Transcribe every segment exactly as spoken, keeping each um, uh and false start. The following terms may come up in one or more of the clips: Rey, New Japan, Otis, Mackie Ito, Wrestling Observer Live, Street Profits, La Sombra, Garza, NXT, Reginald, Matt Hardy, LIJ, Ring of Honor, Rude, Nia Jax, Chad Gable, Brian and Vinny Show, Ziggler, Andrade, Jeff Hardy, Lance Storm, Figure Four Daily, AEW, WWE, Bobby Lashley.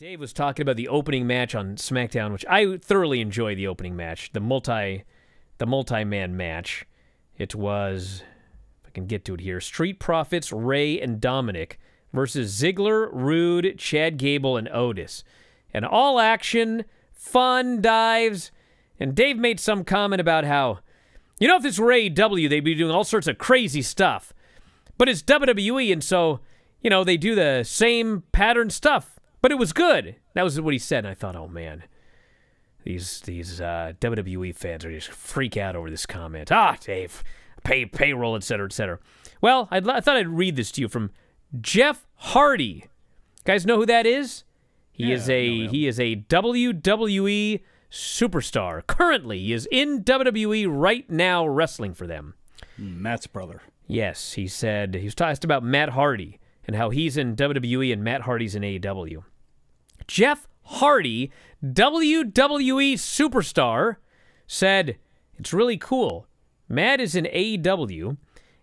Dave was talking about the opening match on SmackDown, which I thoroughly enjoy. The opening match, the multi, the multi-man match. It was, if I can get to it here, Street Profits, Rey, and Dominic versus Ziggler, Rude, Chad Gable, and Otis. And all action, fun dives, and Dave made some comment about how, you know, if it's A E W, they'd be doing all sorts of crazy stuff. But it's W W E, and so, you know, they do the same pattern stuff. But it was good. That was what he said, and I thought, oh, man. These these uh, W W E fans are just freak out over this comment. Ah, Dave, pay payroll, et cetera, et cetera. Well, I'd, I thought I'd read this to you from Jeff Hardy. You guys know who that is? He yeah, is a no, no. he is a W W E superstar. Currently, he is in W W E right now, wrestling for them. Matt's brother. Yes, he said he was asked about Matt Hardy and how he's in W W E and Matt Hardy's in A E W. Jeff Hardy, W W E superstar, said it's really cool. Matt is in A E W,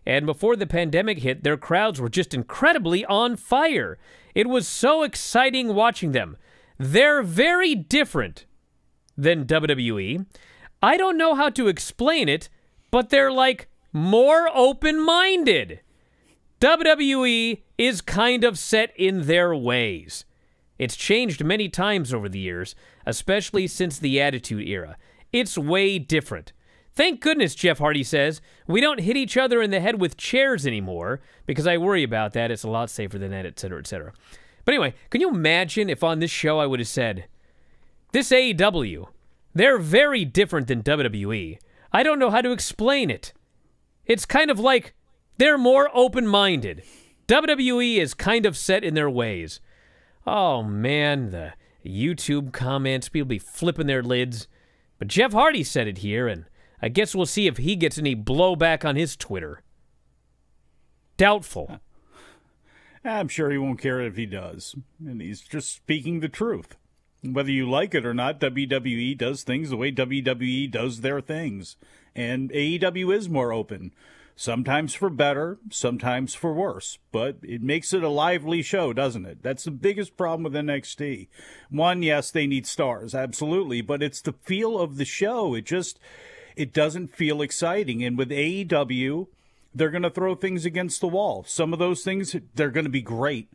and before the pandemic hit, their crowds were just incredibly on fire. It was so exciting watching them. They're very different than W W E. I don't know how to explain it, but they're like more open-minded. W W E is kind of set in their ways. It's changed many times over the years, especially since the Attitude Era. It's way different. Thank goodness, Jeff Hardy says, we don't hit each other in the head with chairs anymore, because I worry about that. It's a lot safer than that, et cetera, et cetera. But anyway, can you imagine if on this show I would have said, this A E W, they're very different than W W E. I don't know how to explain it. It's kind of like they're more open-minded. W W E is kind of set in their ways. Oh, man, the YouTube comments, people be flipping their lids. But Jeff Hardy said it here, and I guess we'll see if he gets any blowback on his Twitter. Doubtful. I'm sure he won't care if he does. And he's just speaking the truth. Whether you like it or not, W W E does things the way W W E does their things. And A E W is more open. Sometimes for better, sometimes for worse, but it makes it a lively show, doesn't it? That's the biggest problem with N X T. One, yes, they need stars, absolutely, but it's the feel of the show. It just, it doesn't feel exciting. And with A E W, they're going to throw things against the wall. Some of those things, they're going to be great.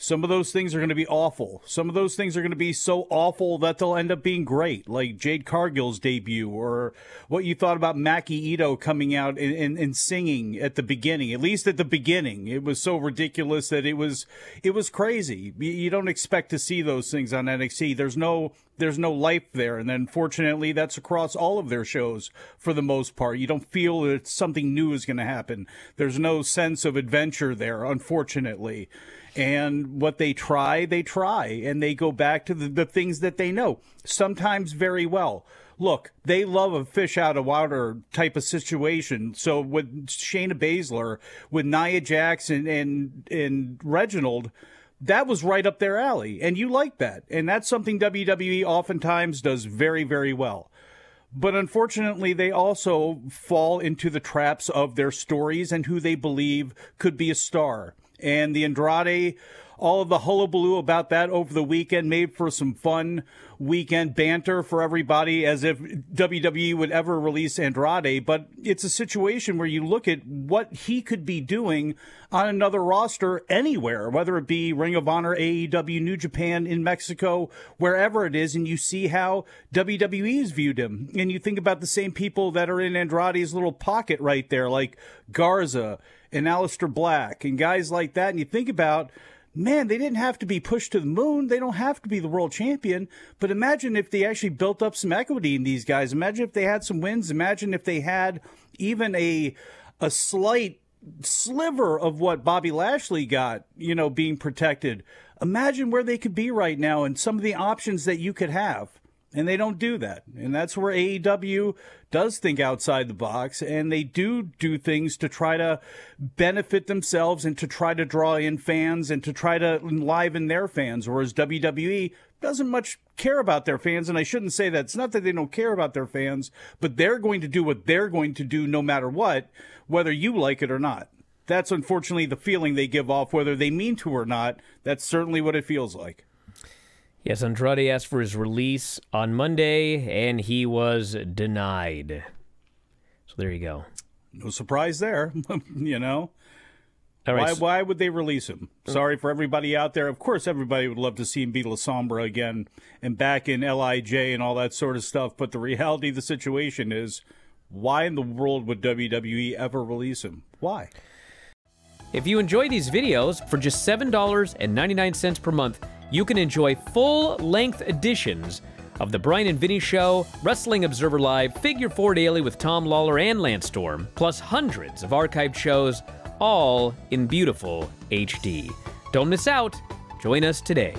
Some of those things are going to be awful. Some of those things are going to be so awful that they'll end up being great, like Jade Cargill's debut or what you thought about Mackie Ito coming out and, and, and singing at the beginning. At least at the beginning, it was so ridiculous that it was it was crazy. You don't expect to see those things on N X T. There's no there's no life there, and then fortunately, that's across all of their shows for the most part. You don't feel that something new is going to happen. There's no sense of adventure there, unfortunately. And what they try, they try, and they go back to the, the things that they know, sometimes very well. Look, they love a fish out of water type of situation. So with Shayna Baszler, with Nia Jax, and, and, and Reginald, that was right up their alley, and you like that. And that's something W W E oftentimes does very, very well. But unfortunately, they also fall into the traps of their stories and who they believe could be a star. And the Andrade, all of the hullabaloo about that over the weekend made for some fun weekend banter for everybody, as if W W E would ever release Andrade. But it's a situation where you look at what he could be doing on another roster anywhere, whether it be Ring of Honor, A E W, New Japan, in Mexico, wherever it is, and you see how W W E's viewed him. And you think about the same people that are in Andrade's little pocket right there, like Garza and Aleister Black and guys like that, and you think about, man, they didn't have to be pushed to the moon. They don't have to be the world champion. But imagine if they actually built up some equity in these guys. Imagine if they had some wins. Imagine if they had even a a slight sliver of what Bobby Lashley got, you know, being protected. Imagine where they could be right now and some of the options that you could have. And they don't do that. And that's where A E W does think outside the box. And they do do things to try to benefit themselves and to try to draw in fans and to try to enliven their fans. Whereas W W E doesn't much care about their fans. And I shouldn't say that. It's not that they don't care about their fans, but they're going to do what they're going to do no matter what, whether you like it or not. That's unfortunately the feeling they give off, whether they mean to or not. That's certainly what it feels like. Yes, Andrade asked for his release on Monday, and he was denied. So there you go. No surprise there, you know. All right, why, so why would they release him? Sorry for everybody out there. Of course, everybody would love to see him beat La Sombra again and back in L I J and all that sort of stuff. But the reality of the situation is, why in the world would W W E ever release him? Why? If you enjoy these videos, for just seven dollars and ninety-nine cents per month, you can enjoy full-length editions of The Brian and Vinny Show, Wrestling Observer Live, Figure Four Daily with Tom Lawler and Lance Storm, plus hundreds of archived shows, all in beautiful H D. Don't miss out. Join us today.